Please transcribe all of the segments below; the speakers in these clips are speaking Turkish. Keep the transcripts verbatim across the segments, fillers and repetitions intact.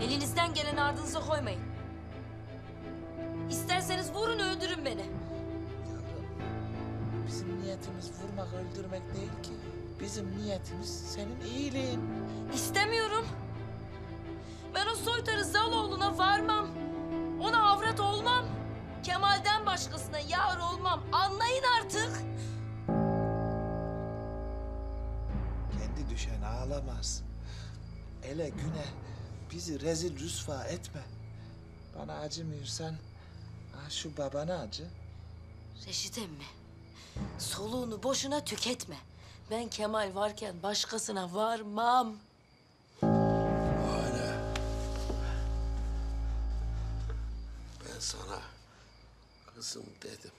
Elinizden gelen ardınıza koymayın. İsterseniz vurun, öldürün beni. Yavrum, bizim niyetimiz vurmak, öldürmek değil ki. Bizim niyetimiz senin iyiliğin. İstemiyorum. Ben o soytarı Zaloğlu'na varmam. Ona avrat olmam. Kemal'den başkasına yar olmam. Anlayın artık. Kendi düşen ağlamaz. Ele güne bizi rezil rüsva etme. Bana acımıyorsan şu babana acı. Reşit emmi, soluğunu boşuna tüketme. Ben Kemal varken başkasına varmam. Hala. Ben sana kızım dedim.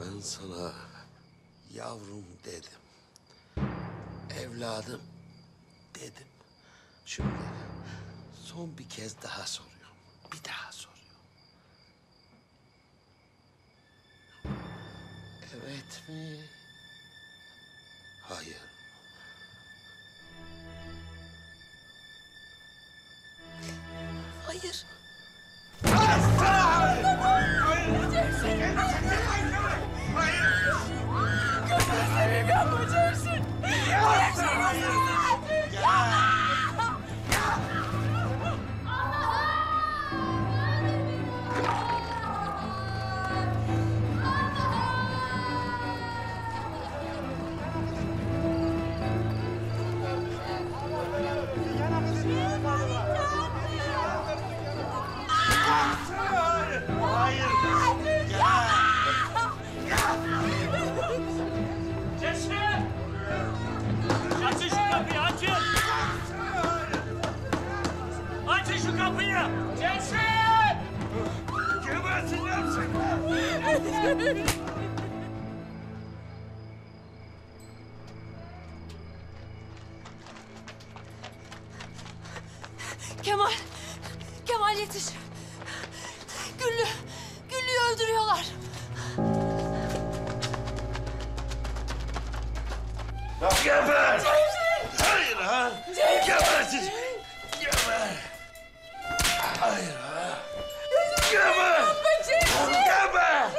Ben sana yavrum dedim. Evladım dedim. Şimdi son bir kez daha soruyorum. Bir daha soruyorum. Evet mi? Hayır. Hayır. Kemal, Kemal yetiş. Güllü, Güllü'yü öldürüyorlar. Geber! Hayır ha! Gebersin! Geber! Hayır ha! Geber! Geber!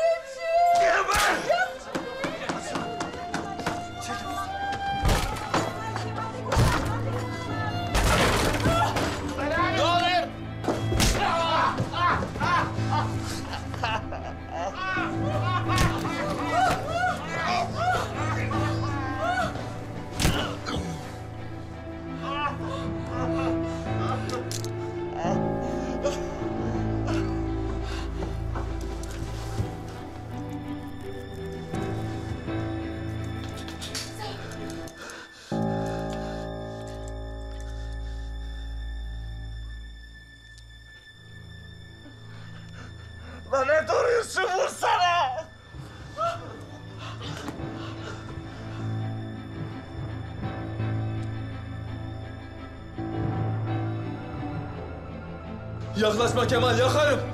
Lan ne duruyorsun? Vursana! Yaklaşma Kemal, yakarım!